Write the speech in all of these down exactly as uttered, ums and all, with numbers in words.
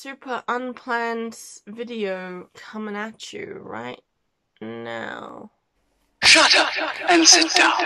super unplanned video coming at you right now. Shut up and sit down.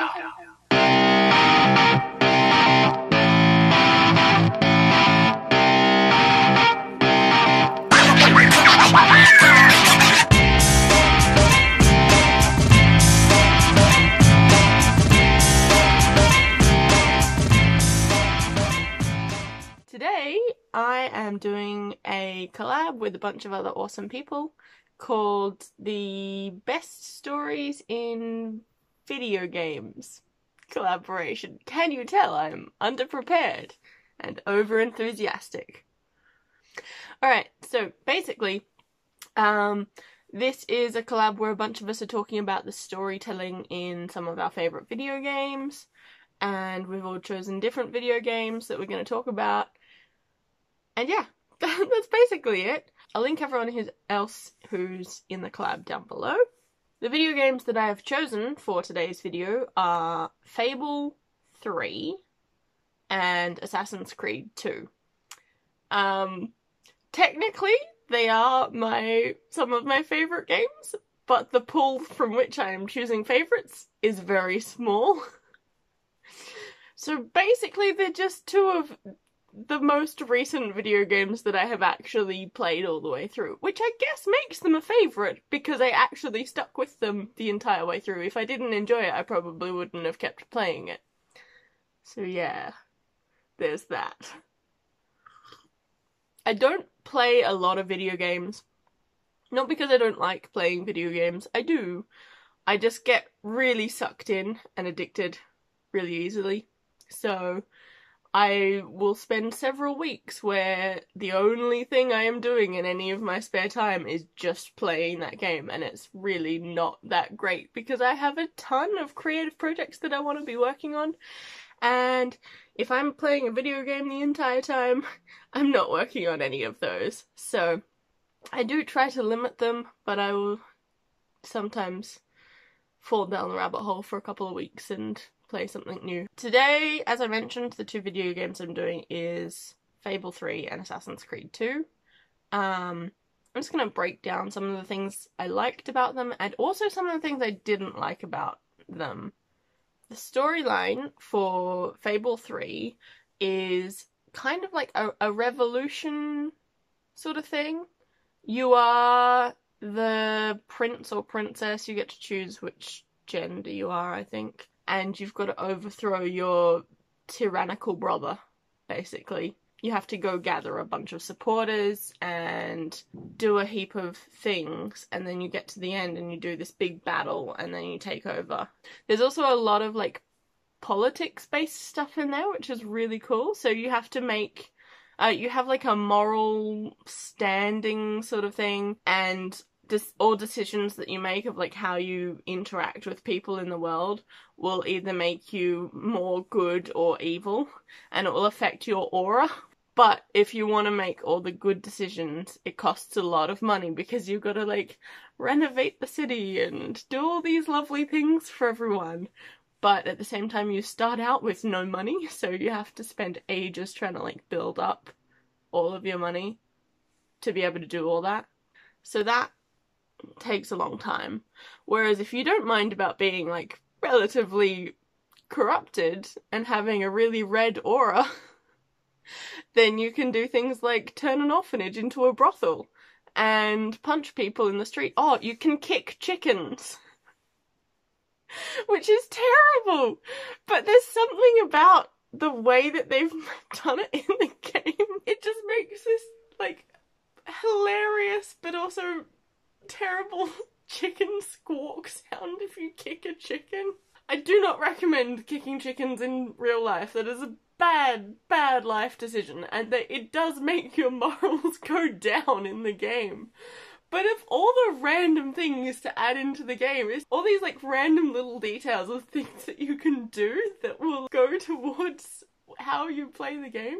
Today, I am doing a collab with a bunch of other awesome people called the Best Stories in Video Games Collaboration. Can you tell I'm underprepared and over-enthusiastic? Alright, so basically, um, this is a collab where a bunch of us are talking about the storytelling in some of our favourite video games, and we've all chosen different video games that we're going to talk about, and yeah, that's basically it. I'll link everyone who's else who's in the collab down below. The video games that I have chosen for today's video are Fable three and Assassin's Creed two. Um, technically, they are my some of my favourite games, but the pool from which I am choosing favourites is very small. So basically, they're just two of the most recent video games that I have actually played all the way through, which I guess makes them a favourite because I actually stuck with them the entire way through. If I didn't enjoy it, I probably wouldn't have kept playing it. So yeah, there's that. I don't play a lot of video games. Not because I don't like playing video games, I do. I just get really sucked in and addicted really easily. So I will spend several weeks where the only thing I am doing in any of my spare time is just playing that game, and it's really not that great because I have a ton of creative projects that I want to be working on, and if I'm playing a video game the entire time, I'm not working on any of those. So I do try to limit them, but I will sometimes fall down the rabbit hole for a couple of weeks and play something new. Today, as I mentioned, the two video games I'm doing is Fable three and Assassin's Creed two. Um, I'm just going to break down some of the things I liked about them and also some of the things I didn't like about them. The storyline for Fable three is kind of like a, a revolution sort of thing. You are the prince or princess, you get to choose which gender you are, I think. And you've got to overthrow your tyrannical brother, basically. You have to go gather a bunch of supporters and do a heap of things, and then you get to the end and you do this big battle and then you take over. There's also a lot of like politics-based stuff in there, which is really cool. So you have to make, uh, you have like a moral standing sort of thing, and all decisions that you make of like how you interact with people in the world will either make you more good or evil, and it will affect your aura. But if you want to make all the good decisions, it costs a lot of money because you've got to like renovate the city and do all these lovely things for everyone. But at the same time, you start out with no money, so you have to spend ages trying to like build up all of your money to be able to do all that. So that takes a long time, whereas if you don't mind about being like relatively corrupted and having a really red aura, then you can do things like turn an orphanage into a brothel and punch people in the street. Oh, you can kick chickens, which is terrible, but there's something about the way that they've done it in the game. It just makes this like hilarious but also terrible chicken squawk sound if you kick a chicken. I do not recommend kicking chickens in real life. That is a bad, bad life decision, and that it does make your morals go down in the game. But of all the random things to add into the game, it's all these like random little details of things that you can do that will go towards how you play the game.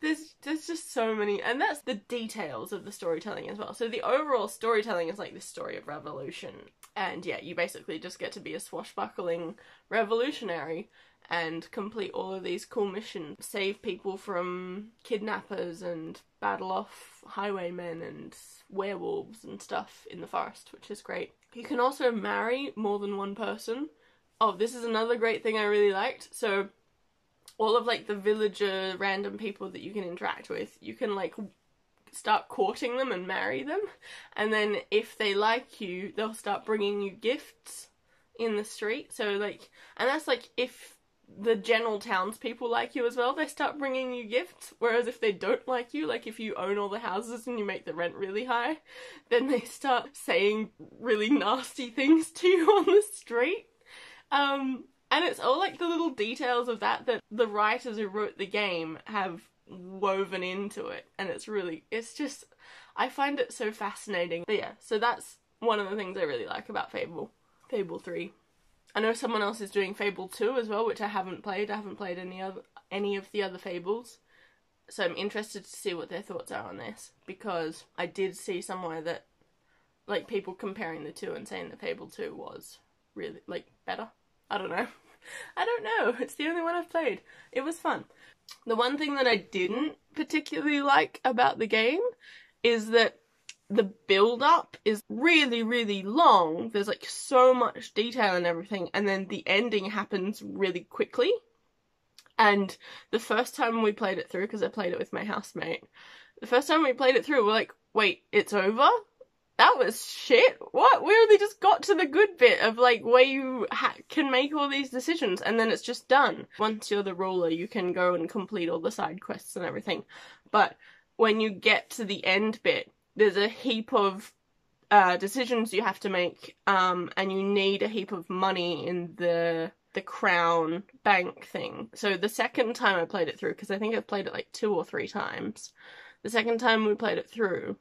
There's, there's just so many, and that's the details of the storytelling as well. So the overall storytelling is like this story of revolution, and yeah, you basically just get to be a swashbuckling revolutionary and complete all of these cool missions. Save people from kidnappers and battle off highwaymen and werewolves and stuff in the forest, which is great. You can also marry more than one person. Oh, this is another great thing I really liked. So all of like the villager random people that you can interact with, you can like start courting them and marry them, and then if they like you, they'll start bringing you gifts in the street. So like, and that's like if the general townspeople like you as well, they start bringing you gifts, whereas if they don't like you, like if you own all the houses and you make the rent really high, then they start saying really nasty things to you on the street. Um, and it's all like the little details of that that the writers who wrote the game have woven into it, and it's really, it's just, I find it so fascinating. But yeah, so that's one of the things I really like about Fable. Fable three. I know someone else is doing Fable two as well, which I haven't played. I haven't played any of, any of the other Fables. So I'm interested to see what their thoughts are on this, because I did see somewhere that, like, people comparing the two and saying that Fable two was really, like, better. I don't know. I don't know. It's the only one I've played. It was fun. The one thing that I didn't particularly like about the game is that the build-up is really, really long. There's like so much detail and everything, and then the ending happens really quickly. And the first time we played it through, because I played it with my housemate, the first time we played it through, we're like, wait, it's over? That was shit. What? We only just got to the good bit of like where you ha can make all these decisions, and then it's just done. Once you're the ruler, you can go and complete all the side quests and everything. But when you get to the end bit, there's a heap of uh, decisions you have to make, um, and you need a heap of money in the the crown bank thing. So the second time I played it through, because I think I've played it like two or three times, the second time we played it through,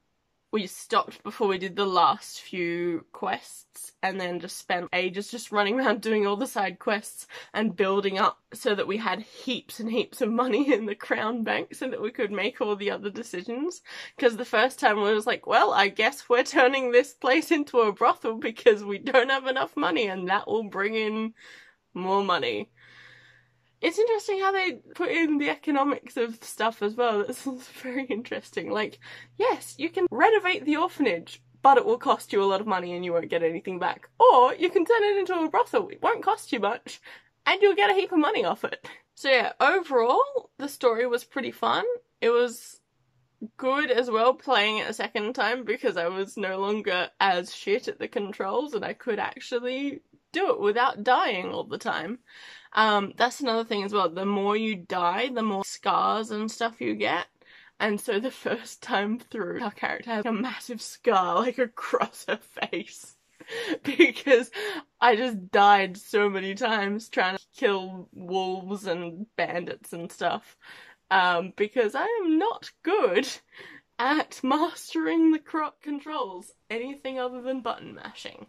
we stopped before we did the last few quests, and then just spent ages just running around doing all the side quests and building up so that we had heaps and heaps of money in the crown bank so that we could make all the other decisions. Because the first time we was like, well, I guess we're turning this place into a brothel because we don't have enough money, and that will bring in more money. It's interesting how they put in the economics of stuff as well. That's very interesting. Like, yes, you can renovate the orphanage, but it will cost you a lot of money and you won't get anything back. Or you can turn it into a brothel, it won't cost you much, and you'll get a heap of money off it. So yeah, overall, the story was pretty fun. It was good as well playing it a second time, because I was no longer as shit at the controls and I could actually do it without dying all the time. Um, that's another thing as well, the more you die, the more scars and stuff you get, and so the first time through, our character has a massive scar, like, across her face, because I just died so many times trying to kill wolves and bandits and stuff, um, because I am not good at mastering the croc controls, anything other than button mashing.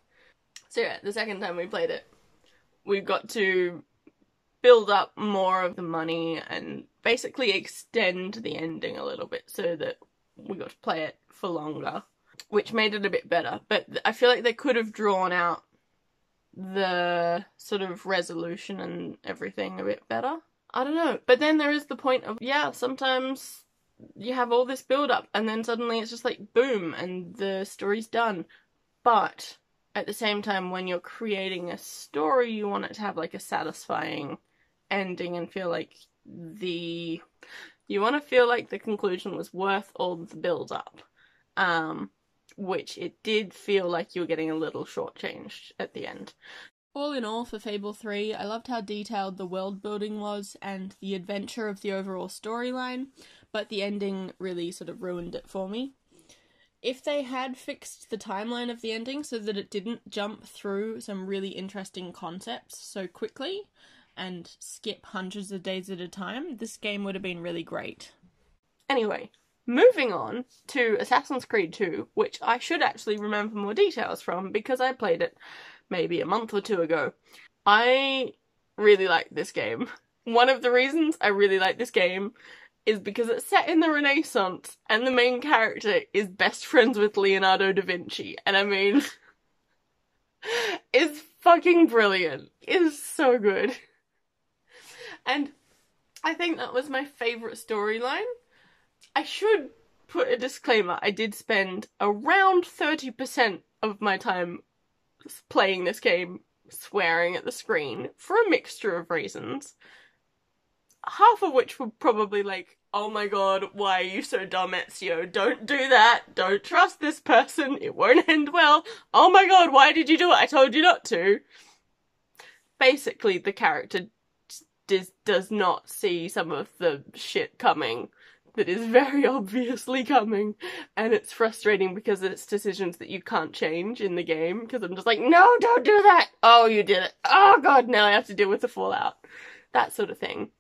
So yeah, the second time we played it, we got to build up more of the money and basically extend the ending a little bit so that we got to play it for longer, which made it a bit better. But I feel like they could have drawn out the sort of resolution and everything a bit better. I don't know. But then there is the point of, yeah, sometimes you have all this build up and then suddenly it's just like boom and the story's done. But at the same time, when you're creating a story, you want it to have like a satisfying ending and feel like the you want to feel like the conclusion was worth all the build up, um which it did feel like you were getting a little shortchanged at the end. All in all, for Fable three, I loved how detailed the world building was and the adventure of the overall storyline, but the ending really sort of ruined it for me. If they had fixed the timeline of the ending so that it didn't jump through some really interesting concepts so quickly and skip hundreds of days at a time, this game would have been really great. Anyway, moving on to Assassin's Creed two, which I should actually remember more details from because I played it maybe a month or two ago. I really like this game. One of the reasons I really like this game is because it's set in the Renaissance and the main character is best friends with Leonardo da Vinci, and I mean, it's fucking brilliant. It is so good. And I think that was my favourite storyline. I should put a disclaimer, I did spend around thirty percent of my time playing this game swearing at the screen for a mixture of reasons, half of which were probably like, oh my god, why are you so dumb, Ezio? Don't do that. Don't trust this person. It won't end well. Oh my god, why did you do it? I told you not to. Basically, the character does, does not see some of the shit coming that is very obviously coming, and it's frustrating because it's decisions that you can't change in the game, because I'm just like, no, don't do that. Oh, you did it. Oh god, now I have to deal with the fallout. That sort of thing.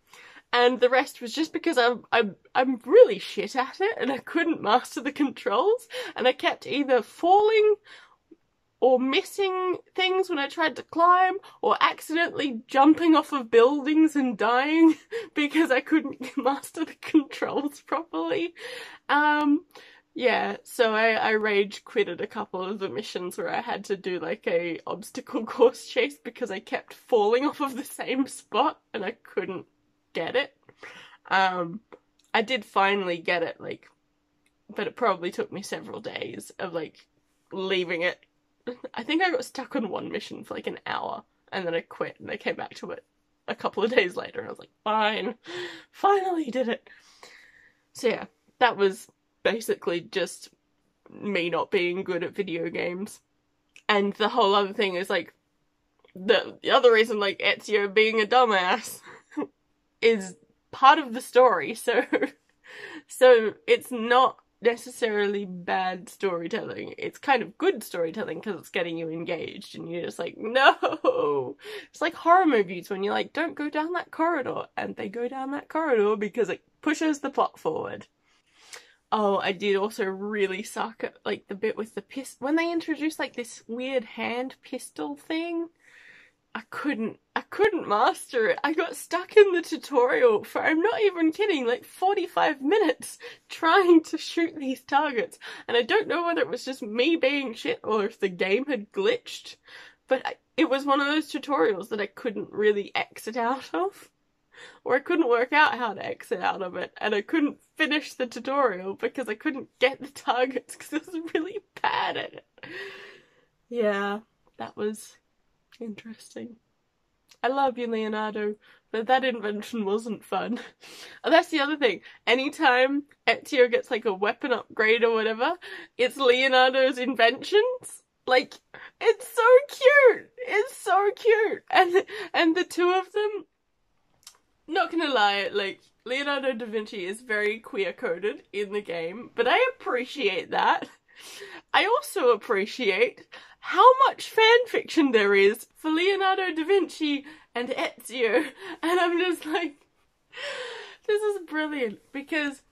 And the rest was just because I'm, I'm, I'm really shit at it and I couldn't master the controls, and I kept either falling or missing things when I tried to climb or accidentally jumping off of buildings and dying because I couldn't master the controls properly. Um, yeah, so I, I rage quitted a couple of the missions where I had to do like a obstacle course chase because I kept falling off of the same spot and I couldn't get it. Um, I did finally get it, like, but it probably took me several days of, like, leaving it. I think I got stuck on one mission for, like, an hour, and then I quit, and I came back to it a couple of days later, and I was like, fine, finally did it. So yeah, that was basically just me not being good at video games. And the whole other thing is, like, the, the other reason, like, Ezio being a dumbass is part of the story, so so it's not necessarily bad storytelling. It's kind of good storytelling because it's getting you engaged and you're just like, no! It's like horror movies when you're like, don't go down that corridor, and they go down that corridor because it pushes the plot forward. Oh, I did also really suck at, like, the bit with the pist- when they introduced, like, this weird hand pistol thing. I couldn't, I couldn't master it. I got stuck in the tutorial for, I'm not even kidding, like forty-five minutes trying to shoot these targets. And I don't know whether it was just me being shit or if the game had glitched, but I, it was one of those tutorials that I couldn't really exit out of. Or I couldn't work out how to exit out of it, and I couldn't finish the tutorial because I couldn't get the targets because I was really bad at it. Yeah, that was interesting. I love you, Leonardo, but that invention wasn't fun. And that's the other thing. Anytime Ezio gets like a weapon upgrade or whatever, it's Leonardo's inventions. Like, it's so cute. It's so cute. And and the two of them, not gonna lie, like, Leonardo da Vinci is very queer coded in the game, but I appreciate that. I also appreciate how much fanfiction there is for Leonardo da Vinci and Ezio, and I'm just like, this is brilliant, because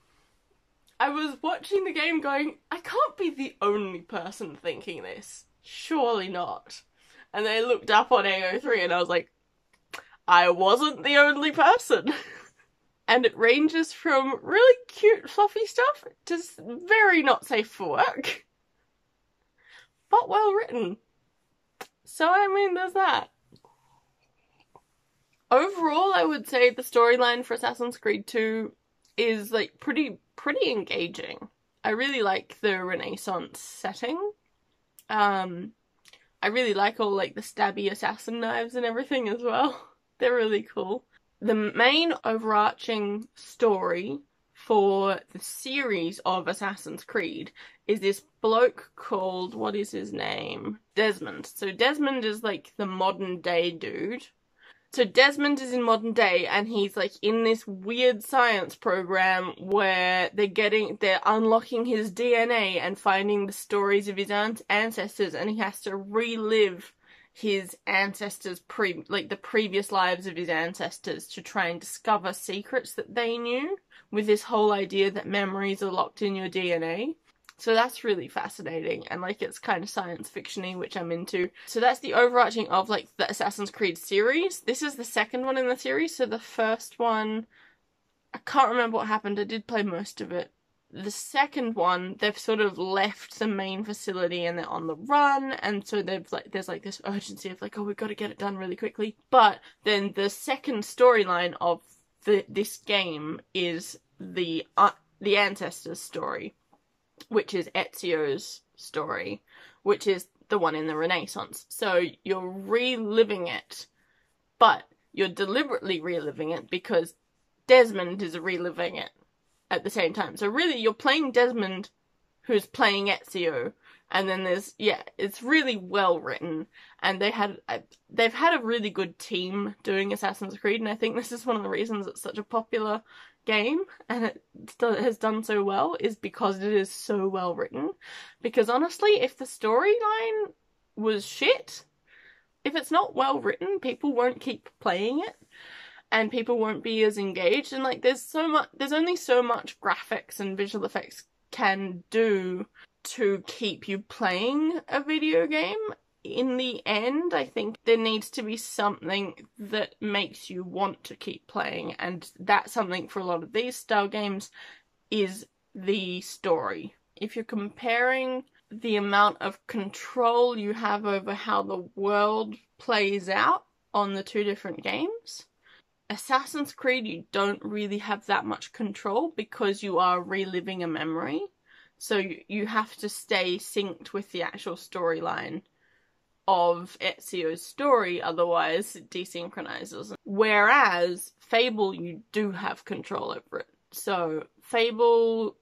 I was watching the game going, I can't be the only person thinking this, surely not. And then I looked up on A O three and I was like, I wasn't the only person. And it ranges from really cute fluffy stuff to very not safe for work, but well written. So I mean, there's that. Overall, I would say the storyline for Assassin's Creed two is like pretty, pretty engaging. I really like the Renaissance setting. Um, I really like all like the stabby assassin knives and everything as well. They're really cool. The main overarching story for the series of Assassin's Creed is this bloke called, what is his name? Desmond. So Desmond is like the modern day dude. So Desmond is in modern day, and he's like in this weird science program where they're getting, they're unlocking his D N A and finding the stories of his ancestors, and he has to relive his ancestors, pre like the previous lives of his ancestors, to try and discover secrets that they knew, with this whole idea that memories are locked in your D N A. So that's really fascinating, and like it's kind of science fiction-y, which I'm into. So that's the overarching of like the Assassin's Creed series. This is the second one in the series, so the first one, I can't remember what happened. I did play most of it. The second one, they've sort of left the main facility and they're on the run, and so they've like there's like this urgency of like, oh, we've got to get it done really quickly. But then the second storyline of the this game is the uh, the ancestors story, which is Ezio's story, which is the one in the Renaissance. So you're reliving it, but you're deliberately reliving it because Desmond is reliving it at the same time. So really you're playing Desmond who's playing Ezio, and then there's, yeah, it's really well written, and they had a, they've had a really good team doing Assassin's Creed, and I think this is one of the reasons it's such a popular game and it has done so well, is because it is so well written. Because honestly, if the storyline was shit, if it's not well written, people won't keep playing it. And people won't be as engaged, and like there's so much, there's only so much graphics and visual effects can do to keep you playing a video game. In the end, I think there needs to be something that makes you want to keep playing, and that something for a lot of these style games is the story. If you're comparing the amount of control you have over how the world plays out on the two different games, Assassin's Creed, you don't really have that much control because you are reliving a memory. So you, you have to stay synced with the actual storyline of Ezio's story, otherwise it desynchronizes. Whereas Fable, you do have control over it. So Fable,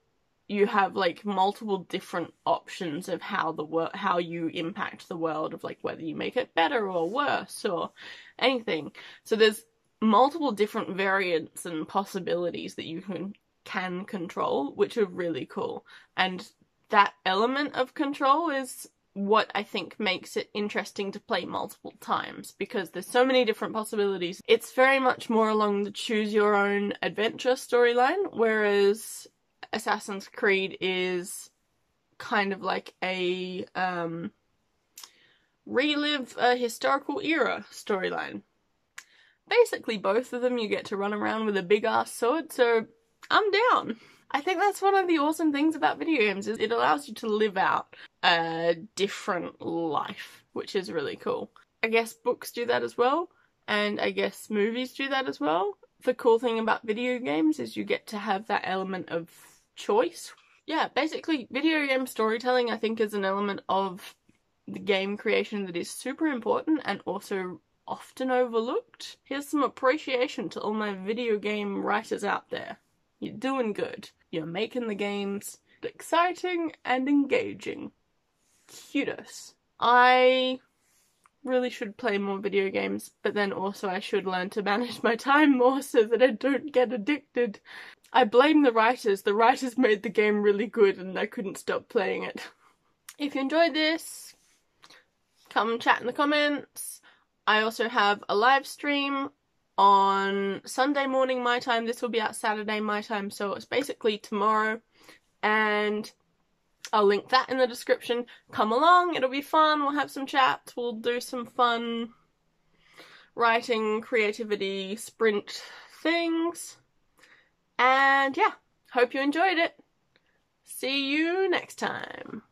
you have like multiple different options of how the world, how you impact the world, of like whether you make it better or worse or anything. So there's multiple different variants and possibilities that you can can control, which are really cool, and that element of control is what I think makes it interesting to play multiple times, because there's so many different possibilities. It's very much more along the choose your own adventure storyline, whereas Assassin's Creed is kind of like a um, relive a historical era storyline. Basically both of them, you get to run around with a big ass sword, so I'm down. I think that's one of the awesome things about video games, is it allows you to live out a different life, which is really cool. I guess books do that as well, and I guess movies do that as well. The cool thing about video games is you get to have that element of choice. Yeah, basically video game storytelling I think is an element of the game creation that is super important and also often overlooked. Here's some appreciation to all my video game writers out there. You're doing good. You're making the games exciting and engaging. Kudos. I really should play more video games, but then also I should learn to manage my time more so that I don't get addicted. I blame the writers. The writers made the game really good and I couldn't stop playing it. If you enjoyed this, come chat in the comments. I also have a live stream on Sunday morning my time. This will be out Saturday my time, so it's basically tomorrow, and I'll link that in the description. Come along, it'll be fun, we'll have some chats, we'll do some fun writing, creativity, sprint things, and yeah, hope you enjoyed it. See you next time.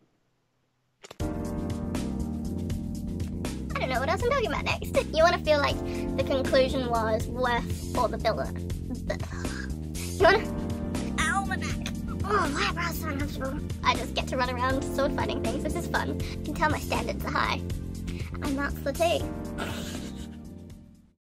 I don't know what else I'm talking about next. You want to feel like the conclusion was worth all the build-up. You want to? Ow, my back. Oh, my eyebrows are uncomfortable. I just get to run around sword fighting things. This is fun. You can tell my standards are high. And that's the tea.